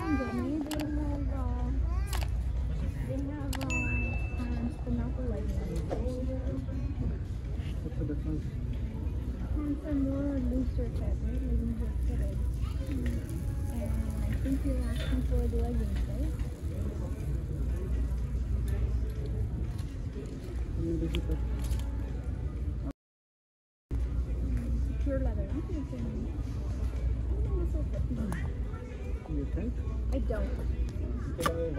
And then they have what's the difference? Pants are more looser type, right? Leggings are fitted. And I think you're asking for the leggings, right? Pure leather. I think this will fit me. You think? I don't. Sorry.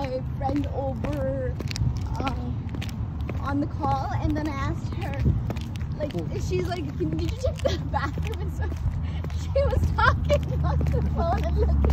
My friend over on the call, and then I asked her, like, she's like, did you check the bathroom? And so she was talking on the phone and looking.